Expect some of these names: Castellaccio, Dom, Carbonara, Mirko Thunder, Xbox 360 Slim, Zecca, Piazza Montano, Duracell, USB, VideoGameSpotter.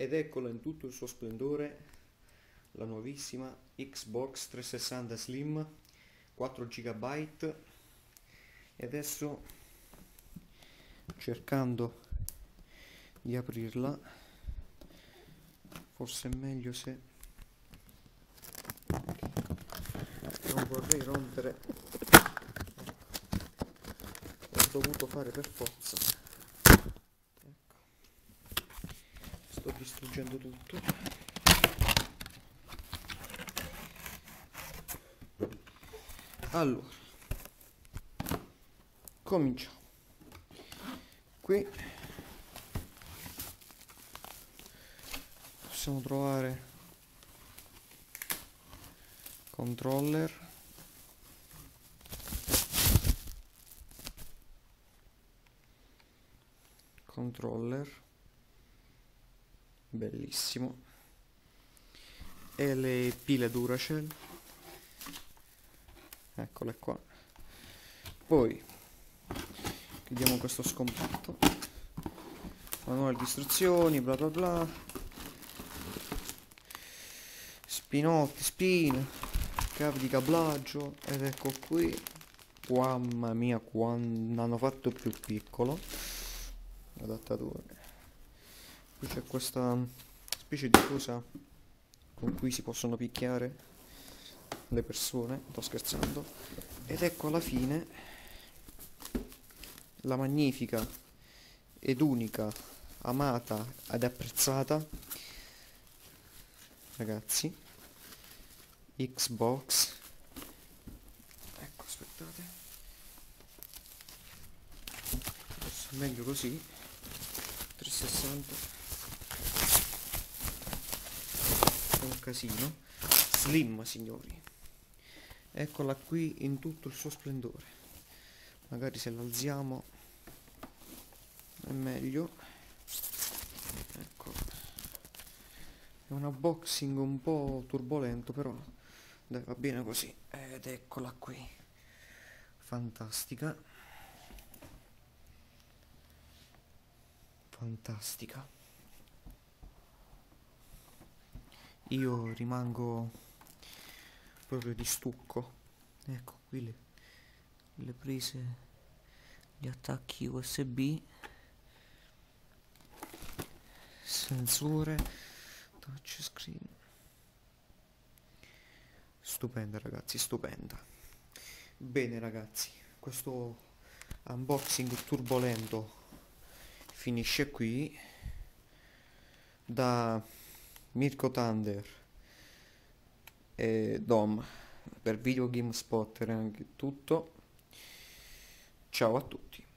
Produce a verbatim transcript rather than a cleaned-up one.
Ed eccola in tutto il suo splendore, la nuovissima Xbox trecentosessanta Slim, quattro giga e adesso, cercando di aprirla, forse è meglio se non vorrei rompere, l'ho dovuto fare per forza. Sto distruggendo tutto. Allora, cominciamo. Qui possiamo trovare controller, controller bellissimo, e le pile Duracell, eccole qua. Poi chiudiamo questo scompatto, manuale di istruzioni, bla bla bla, spinotti, spin, cavi di cablaggio. Ed ecco qui, mamma mia, quando hanno fatto più piccolo l'adattatore. Qui c'è questa specie di cosa con cui si possono picchiare le persone, sto scherzando. Ed ecco alla fine la magnifica ed unica, amata ed apprezzata, ragazzi, Xbox, ecco, aspettate, forse è meglio così, trecentosessanta, un casino, Slim, signori, eccola qui in tutto il suo splendore. Magari se la alziamo è meglio, ecco, è un unboxing un po' turbolento, però dai, va bene così. Ed eccola qui, fantastica, fantastica. Io rimango proprio di stucco. Ecco qui le, le prese, gli attacchi U S B, sensore, touchscreen. Stupenda, ragazzi, stupenda. Bene, ragazzi, questo unboxing turbolento finisce qui. Da Mirko Thunder e Dom per VideoGameSpotter, anche tutto. Ciao a tutti.